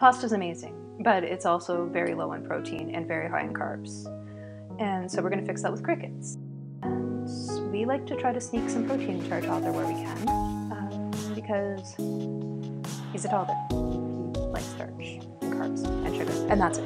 Pasta's amazing, but it's also very low in protein and very high in carbs. And so we're going to fix that with crickets. And we like to try to sneak some protein into our toddler where we can, because he's a toddler. He likes starch, and carbs, and sugar, and that's it.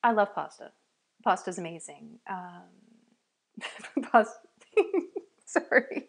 I love pasta. Pasta's amazing. Sorry.